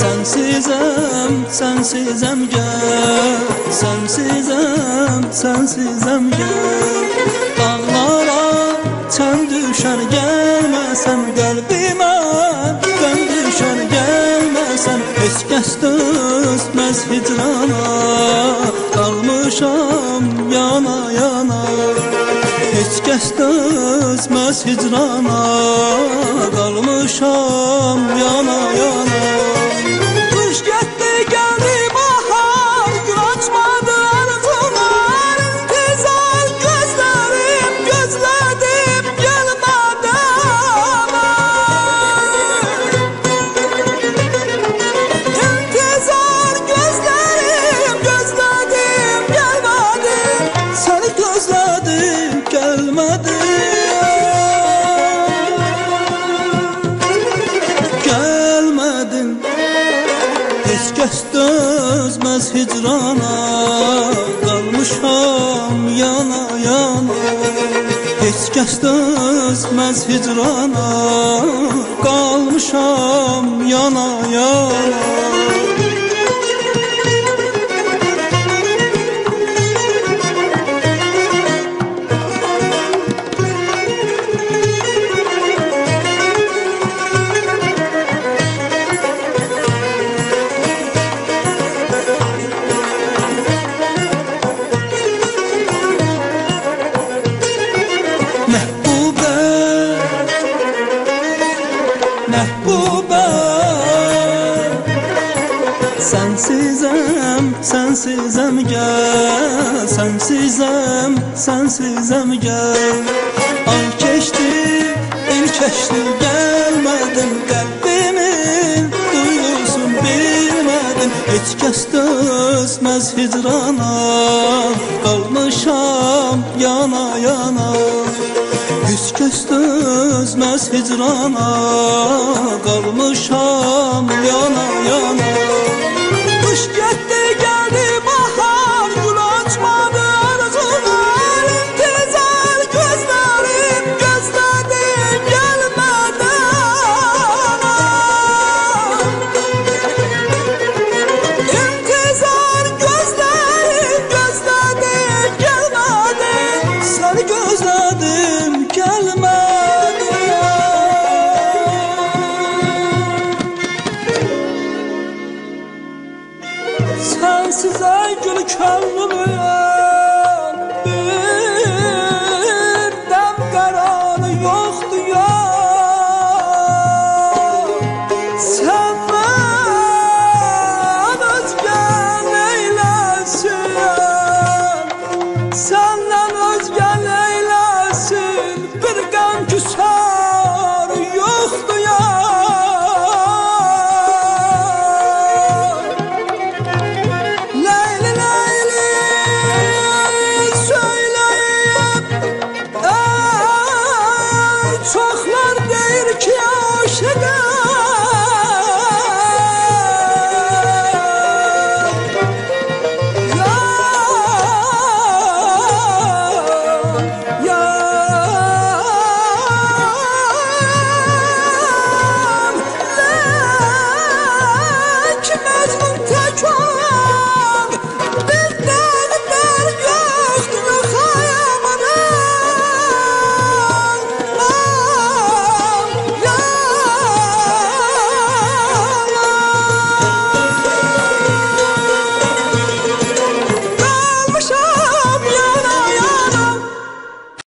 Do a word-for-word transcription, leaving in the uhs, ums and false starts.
sensizem, sensizem gel, sensizem, sensizem gel. Dağlara sen düşer gelmesem kalbime, ben düşer gelmesem hiç kes düşmez hicrana. Kalmışam yana yana, hiç kes düşmez hicrana. Kalmışam yana yana. Kış gitti geldi bahar, gün açmadı arzular. İntizar gözlerim gözledim gelmedi aman. İntizar gözlerim gözledim gelmedi. Seni gözledim gelmedi. Hiç düşmez hicrana, kalmışam yana yana. Hiç düşmez hicrana, kalmışam yana yana. Mehbube, sensizem, sensizem gel, sensizem, sensizem gel. Ay keçti, il keçti gelmedim, kalbimin duygusun bilmedim. Hiç kes düşmez hicrana, kalmışam yana yana. Hiç kes düşmez hicrana, kalmışam yana yana. Kış gitti geldi bahar, gün açmadı arzular. İntizar gözlerim gözledim gelmedi aman. İntizar gözlerim gözledim gelmedi. Seni gözledim sensiz ay gülü könlümü.